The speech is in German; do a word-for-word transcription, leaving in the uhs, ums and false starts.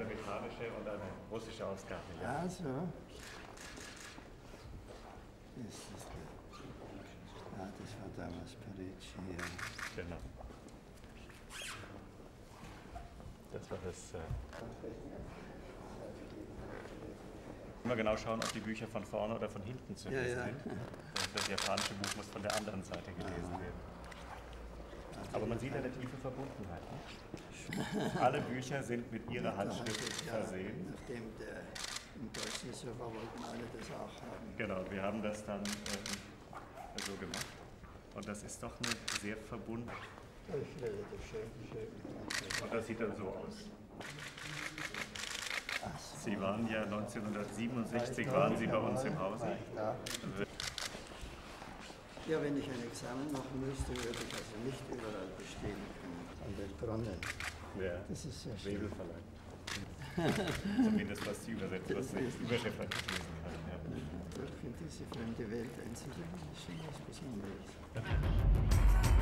eine amerikanische und eine russische Ausgabe. Ja. Also. Ist das der? Ja, das war damals Perici. Ja. Genau. Das war das. Äh Immer genau schauen, ob die Bücher von vorne oder von hinten zu lesen ja, ja. sind. Das japanische Buch muss von der anderen Seite gelesen ah. werden. Aber man sieht ja eine tiefe Verbundenheit. Ne? Alle Bücher sind mit ihrer Handschrift ja, versehen. Nachdem der, im Deutschen ist ja, wollten alle das auch haben. Genau, wir haben das dann äh, so gemacht. Und das ist doch eine sehr verbunden. Und das sieht dann so aus. Sie waren ja neunzehnhundertsiebenundsechzig waren Sie bei uns im Hause. Ja, wenn ich ein Examen machen müsste, würde ich also nicht überall bestehen können. An den Bronnen. Ja, das ist sehr schön. Bebelverlag. Zumindest was die Übersetzung, was die Überschrift hat gelesen hat. Ja. Durch in diese fremde Welt einzudringen, ist schon was Besonderes.